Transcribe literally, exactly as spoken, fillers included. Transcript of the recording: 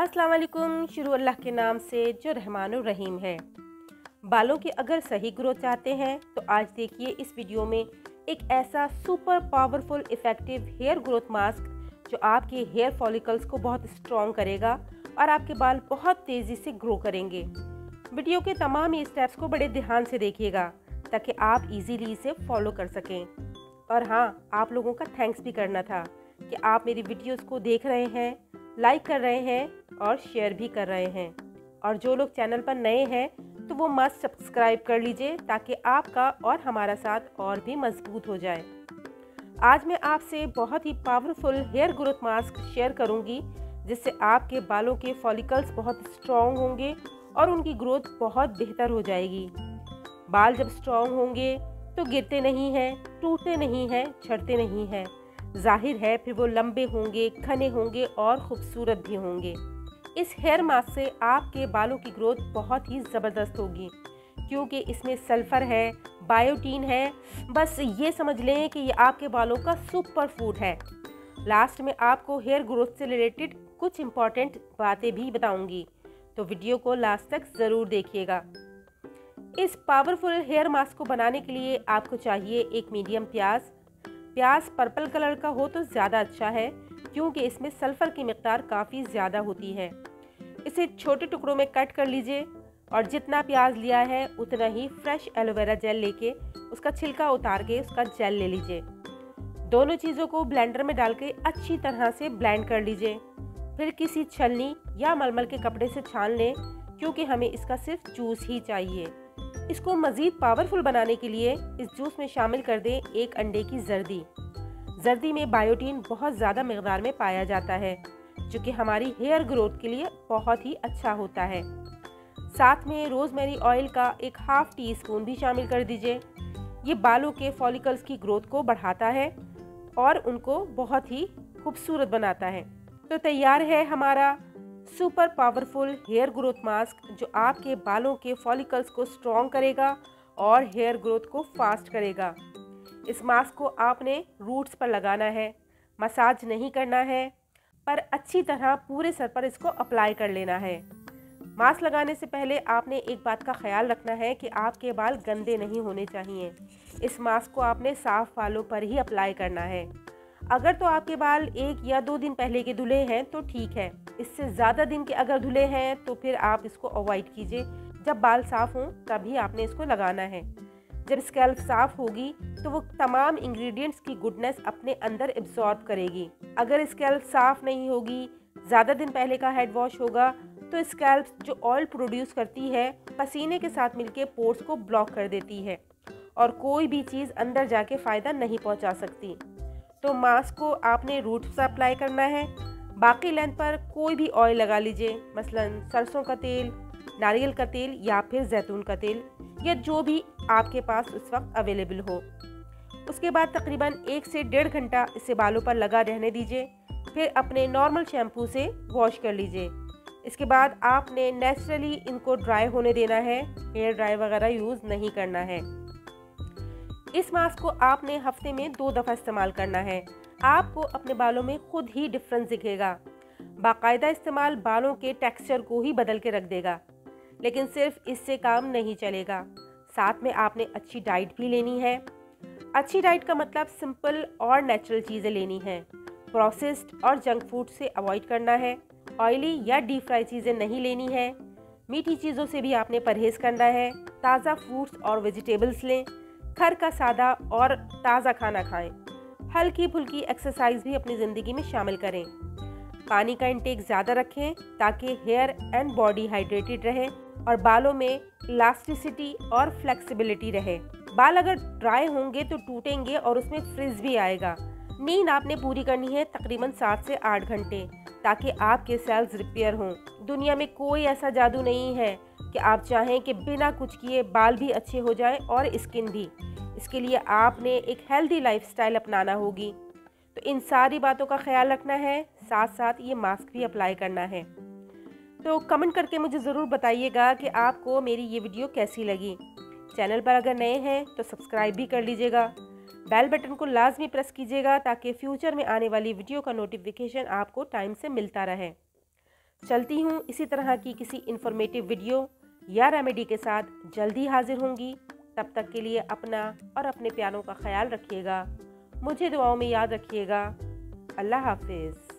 अस्सलाम वालेकुम। शुरू अल्लाह के नाम से जो रहमान और रहीम है। बालों की अगर सही ग्रोथ चाहते हैं तो आज देखिए इस वीडियो में एक ऐसा super powerful effective hair growth mask जो आपके हेयर फॉलिकल्स को बहुत स्ट्रॉन्ग करेगा और आपके बाल बहुत तेज़ी से ग्रो करेंगे। वीडियो के तमाम स्टेप्स को बड़े ध्यान से देखिएगा ताकि आप इजीली इसे फॉलो कर सकें। और हाँ, आप लोगों का थैंक्स भी करना था कि आप मेरी वीडियोस को देख रहे हैं, लाइक कर रहे हैं और शेयर भी कर रहे हैं। और जो लोग चैनल पर नए हैं तो वो मस्ट सब्सक्राइब कर लीजिए ताकि आपका और हमारा साथ और भी मजबूत हो जाए। आज मैं आपसे बहुत ही powerful hair growth mask share करूंगी जिससे आपके बालों के फॉलिकल्स बहुत स्ट्रॉन्ग होंगे और उनकी ग्रोथ बहुत बेहतर हो जाएगी। बाल जब स्ट्रॉन्ग होंगे तो गिरते नहीं हैं, टूटते नहीं हैं, छटते नहीं हैं। जाहिर है फिर वो लंबे होंगे, घने होंगे और खूबसूरत भी होंगे। इस हेयर मास्क से आपके बालों की ग्रोथ बहुत ही ज़बरदस्त होगी क्योंकि इसमें सल्फ़र है, बायोटीन है। बस ये समझ लें कि ये आपके बालों का सुपर फूड है। लास्ट में आपको हेयर ग्रोथ से रिलेटेड कुछ इम्पॉर्टेंट बातें भी बताऊँगी, तो वीडियो को लास्ट तक ज़रूर देखिएगा। इस पावरफुल हेयर मास्क को बनाने के लिए आपको चाहिए एक मीडियम प्याज। प्याज पर्पल कलर का हो तो ज़्यादा अच्छा है क्योंकि इसमें सल्फ़र की मिक़दार काफ़ी ज़्यादा होती है। इसे छोटे टुकड़ों में कट कर लीजिए और जितना प्याज लिया है उतना ही फ्रेश एलोवेरा जेल लेके उसका छिलका उतार के उसका जेल ले लीजिए। दोनों चीज़ों को ब्लेंडर में डाल के अच्छी तरह से ब्लेंड कर लीजिए। फिर किसी छलनी या मलमल के कपड़े से छान लें क्योंकि हमें इसका सिर्फ जूस ही चाहिए। इसको मज़ीद पावरफुल बनाने के लिए इस जूस में शामिल कर दें एक अंडे की जर्दी। जर्दी में बायोटीन बहुत ज़्यादा मिक़दार में पाया जाता है जो कि हमारी हेयर ग्रोथ के लिए बहुत ही अच्छा होता है। साथ में रोज़मेरी ऑयल का एक हाफ़ टी स्पून भी शामिल कर दीजिए। ये बालों के फॉलिकल्स की ग्रोथ को बढ़ाता है और उनको बहुत ही खूबसूरत बनाता है। तो तैयार है हमारा super powerful hair growth mask जो आपके बालों के फॉलिकल्स को स्ट्रॉन्ग करेगा और हेयर ग्रोथ को फास्ट करेगा। इस मास्क को आपने रूट्स पर लगाना है, मसाज नहीं करना है, पर अच्छी तरह पूरे सर पर इसको अप्लाई कर लेना है। मास्क लगाने से पहले आपने एक बात का ख्याल रखना है कि आपके बाल गंदे नहीं होने चाहिए। इस मास्क को आपने साफ़ बालों पर ही अप्लाई करना है। अगर तो आपके बाल एक या दो दिन पहले के धुले हैं तो ठीक है, इससे ज़्यादा दिन के अगर धुले हैं तो फिर आप इसको अवॉइड कीजिए। जब बाल साफ़ हों तभी आपने इसको लगाना है। जब स्कैल्प साफ़ होगी तो वो तमाम इंग्रेडिएंट्स की गुडनेस अपने अंदर एब्जॉर्ब करेगी। अगर स्कैल्प साफ़ नहीं होगी, ज़्यादा दिन पहले का हेड वॉश होगा तो स्कैल्प जो ऑयल प्रोड्यूस करती है पसीने के साथ मिलके पोर्स को ब्लॉक कर देती है और कोई भी चीज़ अंदर जाके फ़ायदा नहीं पहुँचा सकती। तो मास्क को आपने रूट से अप्लाई करना है। बाकी लेंथ पर कोई भी ऑयल लगा लीजिए, मसलन सरसों का तेल, नारियल का तेल या फिर जैतून का तेल, या जो भी आपके पास उस वक्त अवेलेबल हो। उसके बाद तकरीबन एक से डेढ़ घंटा इसे बालों पर लगा रहने दीजिए, फिर अपने नॉर्मल शैम्पू से वॉश कर लीजिए। इसके बाद आपने नेचुरली इनको ड्राई होने देना है, हेयर ड्राई वगैरह यूज़ नहीं करना है। इस मास्क को आपने हफ्ते में दो दफ़ा इस्तेमाल करना है। आपको अपने बालों में खुद ही डिफरेंस दिखेगा। बाकायदा इस्तेमाल बालों के टेक्सचर को ही बदल के रख देगा। लेकिन सिर्फ इससे काम नहीं चलेगा, साथ में आपने अच्छी डाइट भी लेनी है। अच्छी डाइट का मतलब सिंपल और नेचुरल चीज़ें लेनी हैं। प्रोसेस्ड और जंक फूड से अवॉइड करना है। ऑयली या डीप फ्राई चीज़ें नहीं लेनी है। मीठी चीज़ों से भी आपने परहेज़ करना है। ताज़ा फ्रूट्स और वेजिटेबल्स लें। घर का सादा और ताज़ा खाना खाएं। हल्की फुल्की एक्सरसाइज भी अपनी ज़िंदगी में शामिल करें। पानी का इंटेक ज़्यादा रखें ताकि हेयर एंड बॉडी हाइड्रेटेड रहे और बालों में इलास्टिसिटी और फ्लेक्सिबिलिटी रहे। बाल अगर ड्राई होंगे तो टूटेंगे और उसमें फ्रिज भी आएगा। नींद आपने पूरी करनी है तकरीबन सात से आठ घंटे ताकि आपके सेल्स रिपेयर हों। दुनिया में कोई ऐसा जादू नहीं है कि आप चाहें कि बिना कुछ किए बाल भी अच्छे हो जाएं और स्किन भी। इसके लिए आपने एक हेल्दी लाइफस्टाइल अपनाना होगी। तो इन सारी बातों का ख्याल रखना है, साथ साथ ये मास्क भी अप्लाई करना है। तो कमेंट करके मुझे ज़रूर बताइएगा कि आपको मेरी ये वीडियो कैसी लगी। चैनल पर अगर नए हैं तो सब्सक्राइब भी कर लीजिएगा। बेल बटन को लाजमी प्रेस कीजिएगा ताकि फ्यूचर में आने वाली वीडियो का नोटिफिकेशन आपको टाइम से मिलता रहे। चलती हूँ। इसी तरह की किसी इन्फॉर्मेटिव वीडियो या रेमेडी के साथ जल्द ही हाजिर होंगी। तब तक के लिए अपना और अपने प्यारों का ख्याल रखिएगा। मुझे दुआओं में याद रखिएगा। अल्लाह हाफिज़।